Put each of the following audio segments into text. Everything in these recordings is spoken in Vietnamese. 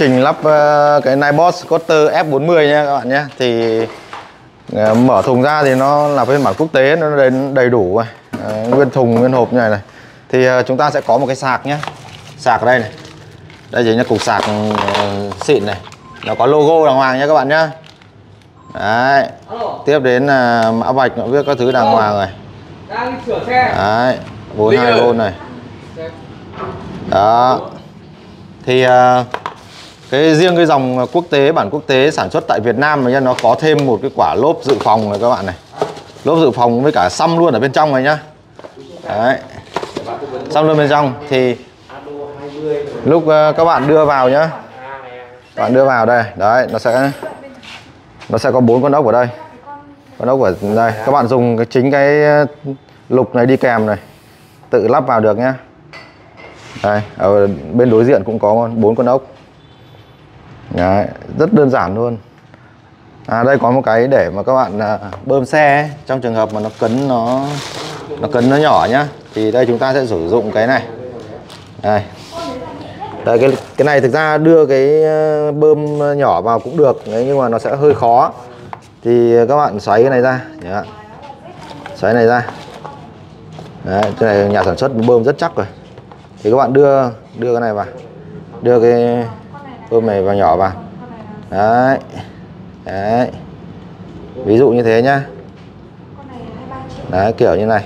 Trình lắp cái Ninebot Scooter F40 nha các bạn nhé. Thì mở thùng ra thì nó là phiên bản quốc tế, nó đầy đủ nguyên thùng nguyên hộp như này này. Thì chúng ta sẽ có một cái sạc nhé, sạc ở đây này, đây chính là cục sạc xịn này, nó có logo đàng hoàng nha các bạn nhé. Đấy, tiếp đến là mã vạch, nó viết các thứ đàng hoàng này. Đấy, 42V này. Đó. Thì riêng cái dòng quốc tế, bản quốc tế sản xuất tại Việt Nam này, nó có thêm một cái quả lốp dự phòng này các bạn này. Lốp dự phòng với cả xăm luôn ở bên trong này nhá. Đấy, xăm luôn bên trong. Thì lúc các bạn đưa vào nhá, các bạn đưa vào đây, đấy, nó sẽ có 4 con ốc ở đây. Con ốc ở đây, các bạn dùng chính cái lục này đi kèm này, tự lắp vào được nhá. Đây, ở bên đối diện cũng có 4 con ốc. Đấy, rất đơn giản luôn. Đây có một cái để mà các bạn bơm xe ấy, trong trường hợp mà nó cấn nó nhỏ nhá. Thì đây chúng ta sẽ sử dụng cái này. Đây. Đây cái này thực ra đưa cái bơm nhỏ vào cũng được đấy, nhưng mà nó sẽ hơi khó. Thì các bạn xoáy cái này ra nhá. Xoáy này ra. Đấy, cái này nhà sản xuất bơm rất chắc rồi. Thì các bạn đưa cái này vào. Đưa cái bơm này vào, nhỏ vào. Đấy. Đấy. Ví dụ như thế nhá. Đấy, kiểu như này.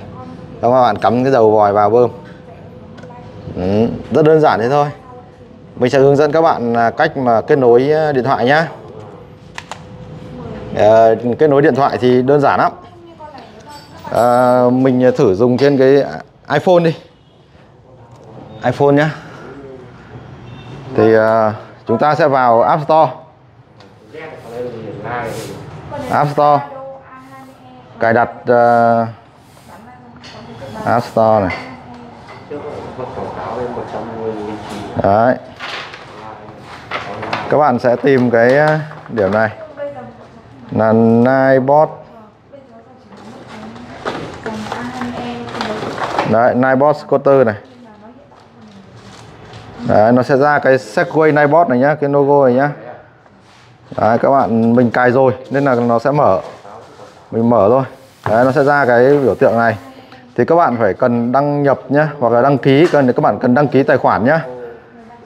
Các bạn cắm cái đầu vòi vào bơm. Rất đơn giản thế thôi. Mình sẽ hướng dẫn các bạn cách mà kết nối điện thoại nhá. Kết nối điện thoại thì đơn giản lắm. Mình thử dùng trên cái iPhone đi. iPhone nhá. Thì chúng ta sẽ vào App Store. App Store. Cài đặt App Store này. Đấy. Các bạn sẽ tìm cái điểm này là Ninebot. Đấy, Ninebot Scooter này. Đấy, nó sẽ ra cái segway Ninebot này nhá, cái logo này nhá. Đấy, các bạn mình cài rồi nên là nó sẽ mở. Mình mở thôi. Đấy, nó sẽ ra cái biểu tượng này. Thì các bạn phải cần đăng nhập nhá, hoặc là đăng ký, các bạn cần đăng ký tài khoản nhá.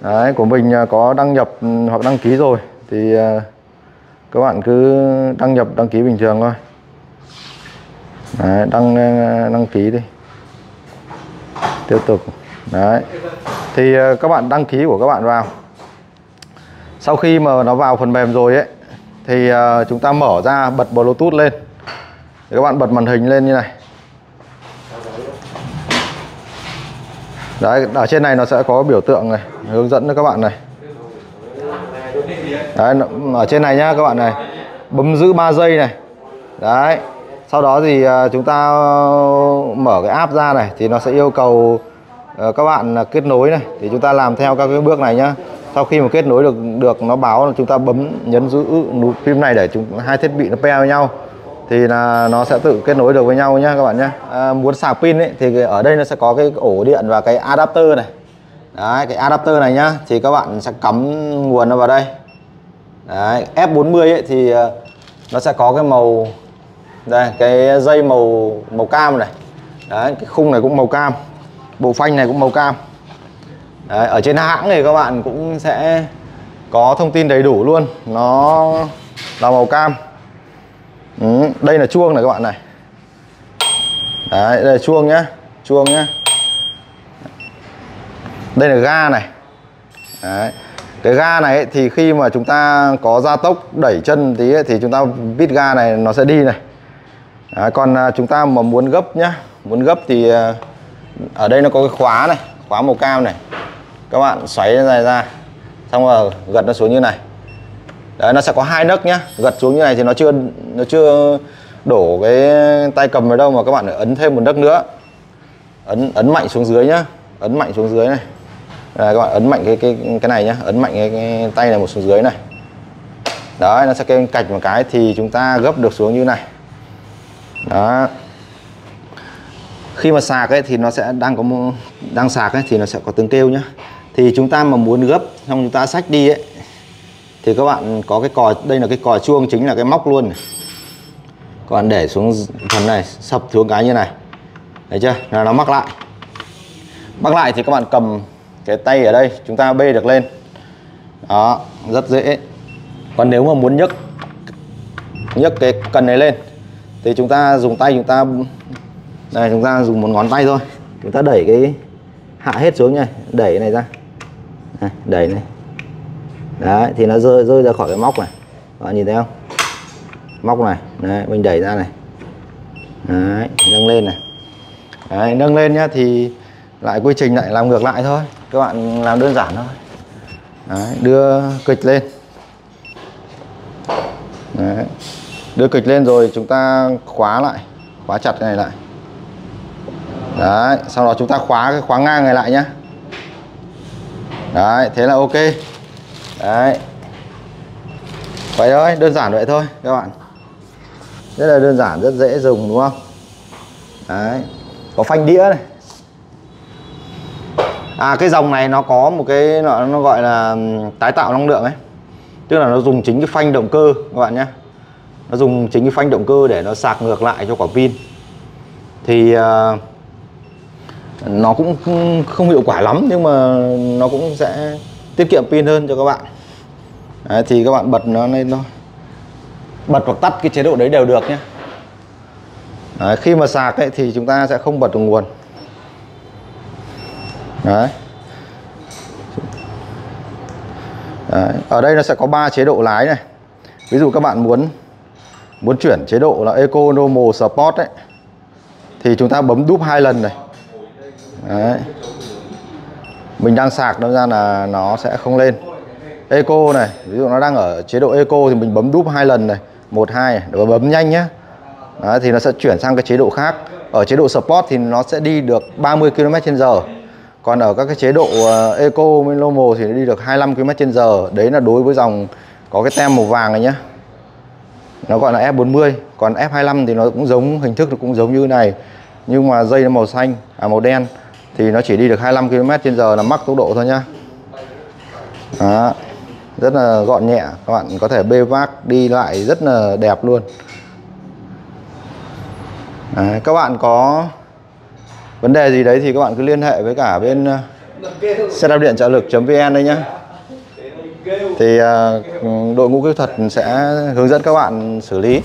Đấy, của mình có đăng nhập hoặc đăng ký rồi thì các bạn cứ đăng nhập, đăng ký bình thường thôi. Đấy, đăng ký đi. Tiếp tục. Đấy. Thì các bạn đăng ký của các bạn vào. Sau khi mà nó vào phần mềm rồi ấy, thì chúng ta mở ra, bật Bluetooth lên. Thì các bạn bật màn hình lên như này. Đấy, ở trên này nó sẽ có biểu tượng này, hướng dẫn cho các bạn này. Đấy, ở trên này nhá các bạn này. Bấm giữ 3 giây này. Đấy. Sau đó thì chúng ta mở cái app ra này, thì nó sẽ yêu cầu các bạn kết nối này, thì chúng ta làm theo các cái bước này nhá. Sau khi mà kết nối được nó báo là chúng ta bấm nhấn giữ nút phím này để hai thiết bị nó pair với nhau, thì là nó sẽ tự kết nối được với nhau nhá các bạn nhá. Muốn sạc pin ấy, thì ở đây nó sẽ có cái ổ điện và cái adapter này. Đấy, cái adapter này nhá, thì các bạn sẽ cắm nguồn nó vào đây. Đấy, F40 ấy, thì nó sẽ có cái màu đây, cái dây màu cam này. Đấy, cái khung này cũng màu cam. Bộ phanh này cũng màu cam. Đấy, ở trên hãng thì các bạn cũng sẽ có thông tin đầy đủ luôn. Nó là màu cam. Đây là chuông này các bạn này. Đấy, đây là chuông nhá. Chuông nhá. Đây là ga này. Đấy. Cái ga này ấy, thì khi mà chúng ta có gia tốc đẩy chân tí ấy, thì chúng ta vít ga này nó sẽ đi này. Đấy, còn chúng ta mà muốn gấp nhá. Muốn gấp thì ở đây nó có cái khóa này, khóa màu cam này. Các bạn xoáy dài ra, xong rồi gật nó xuống như này. Đấy, nó sẽ có 2 nấc nhá. Gật xuống như này thì nó chưa đổ cái tay cầm vào đâu, mà các bạn phải ấn thêm một nấc nữa. Ấn mạnh xuống dưới nhá, ấn mạnh xuống dưới này. Đấy, các bạn ấn mạnh cái này nhá, ấn mạnh cái tay này một xuống dưới này. Đấy, nó sẽ kêu cạch một cái thì chúng ta gấp được xuống như này. Đó. Khi mà sạc ấy thì nó sẽ đang sạc ấy thì nó sẽ có tiếng kêu nhá. Thì chúng ta mà muốn gấp xong chúng ta xách đi ấy thì các bạn có cái cò, đây là cái cò chuông, chính là cái móc luôn. Các bạn để xuống phần này, sập xuống cái như này, thấy chưa, là nó mắc lại. Mắc lại thì các bạn cầm cái tay ở đây, chúng ta bê được lên. Đó, rất dễ. Còn nếu mà muốn nhấc cái cần này lên thì chúng ta dùng tay, chúng ta này, chúng ta dùng một ngón tay thôi, chúng ta đẩy cái hạ hết xuống này, đẩy này ra, đẩy này. Đấy, thì nó rơi ra khỏi cái móc này. Các bạn nhìn thấy không? Móc này, đấy, mình đẩy ra này. Đấy, nâng lên này. Đấy, nâng lên nhá, thì lại quy trình lại làm ngược lại thôi. Các bạn làm đơn giản thôi. Đấy, đưa kịch lên. Đấy, đưa kịch lên rồi chúng ta khóa lại, khóa chặt cái này lại. Đấy, sau đó chúng ta khóa cái khóa ngang này lại nhá. Đấy, thế là ok. Đấy, vậy thôi, đơn giản vậy thôi các bạn. Rất là đơn giản, rất dễ dùng đúng không? Đấy, có phanh đĩa này. À, cái dòng này nó có một cái nó gọi là tái tạo năng lượng ấy. Tức là nó dùng chính cái phanh động cơ các bạn nhé. Nó dùng chính cái phanh động cơ để nó sạc ngược lại cho quả pin. Thì nó cũng không hiệu quả lắm, nhưng mà nó cũng sẽ tiết kiệm pin hơn cho các bạn. Đấy, thì các bạn bật nó lên thôi. Bật hoặc tắt cái chế độ đấy đều được nhé. Đấy, khi mà sạc ấy, thì chúng ta sẽ không bật được nguồn. Đấy. Đấy, ở đây nó sẽ có 3 chế độ lái này. Ví dụ các bạn muốn chuyển chế độ là Eco, Normal, Sport ấy, thì chúng ta bấm đúp 2 lần này. Đấy. Mình đang sạc nó ra là nó sẽ không lên. Eco này, ví dụ nó đang ở chế độ Eco thì mình bấm đúp 2 lần này, 1, 2 này, để bấm nhanh nhé. Đấy, thì nó sẽ chuyển sang cái chế độ khác. Ở chế độ Sport thì nó sẽ đi được 30 km/h. Còn ở các cái chế độ Eco, Normal thì nó đi được 25 km/h. Đấy là đối với dòng có cái tem màu vàng này nhá. Nó gọi là F40. Còn F25 thì nó cũng giống, hình thức nó cũng giống như này. Nhưng mà dây nó màu xanh, à màu đen. Thì nó chỉ đi được 25 km/h là mắc tốc độ thôi nhá. Đó, rất là gọn nhẹ. Các bạn có thể bê vác đi lại rất là đẹp luôn. Đấy, các bạn có vấn đề gì đấy thì các bạn cứ liên hệ với cả bên xe đạp điện trợ lực.vn đây nhé. Thì đội ngũ kỹ thuật sẽ hướng dẫn các bạn xử lý.